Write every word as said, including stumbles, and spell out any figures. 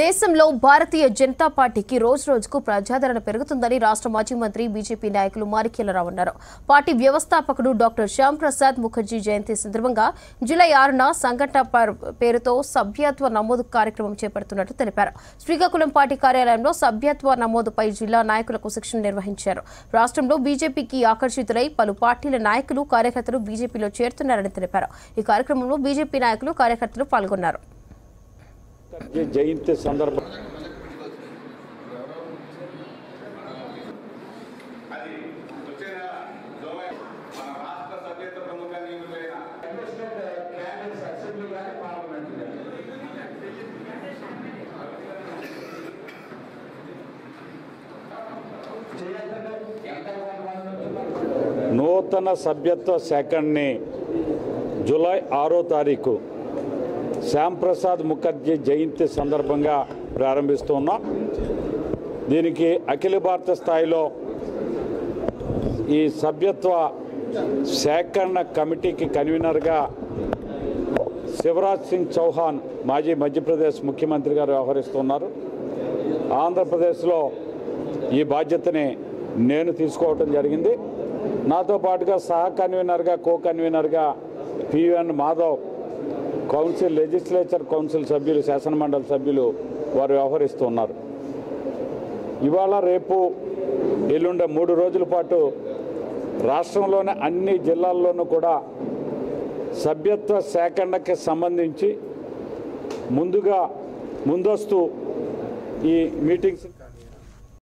దేశంలో భారతీయ జనతా పార్టీకి రోజు రోజుకు ప్రజాదరణ పెరుగుతుందని రాష్ట్ర మాజీ మంత్రి బీజేపీ నాయకులు మాణిక్యాలరావు అన్నారు. పార్టీ వ్యవస్థాపకుడు డాక్టర్ శ్యామ్ ప్రసాద్ ముఖర్జీ జయంతి సందర్భంగా జూలై ఆరున సంఘటన పేరుతో సభ్యత్వ నమోదు కార్యక్రమం చేపడుతున్నట్లు తెలిపారు. శ్రీకాకుళం పార్టీ కార్యాలయంలో సభ్యత్వ నమోదుపై జిల్లా నాయకులకు శిక్షణ నిర్వహించారు. రాష్ట్రంలో బీజేపీకి ఆకర్షితులై పలు పార్టీల నాయకులు కార్యకర్తలు బీజేపీలో చేరుతున్నారని తెలిపారు. ఈ కార్యక్రమంలో బీజేపీ నాయకులు కార్యకర్తలు పాల్గొన్నారు. जयंती संदर्भ नूतन सभ्यत्व सेकंडनी जुलाई आरो तारीख శ్యామ్ ప్రసాద్ ముఖర్జీ జయంతి సందర్భంగా ప్రారంభిస్తున్నాం. దీనికి అఖిల భారత స్థాయిలో ఈ సభ్యత్వ సేకరణ కమిటీకి కన్వీనర్గా శివరాజ్ సింగ్ చౌహాన్ మాజీ మధ్యప్రదేశ్ ముఖ్యమంత్రి గారు వ్యవహరిస్తున్నారు. ఆంధ్రప్రదేశ్లో ఈ బాధ్యతని నేను తీసుకోవటం జరిగింది. నాతో పాటుగా సహ కన్వీనర్గా కో కన్వీనర్గా PN Madhav, council legislature council సభ్యులు, శాసనమండలి సభ్యులు వారు వ్యవహరిస్తున్నారు. ఇవాళ రేపు ఎల్లుండే మూడు రోజుల పాటు రాష్ట్రంలోని అన్ని జిల్లాల్లోనూ కూడా సభ్యత్వ సేకరణకి సంబంధించి ముందుగా ముందస్తు ఈ మీటింగ్స్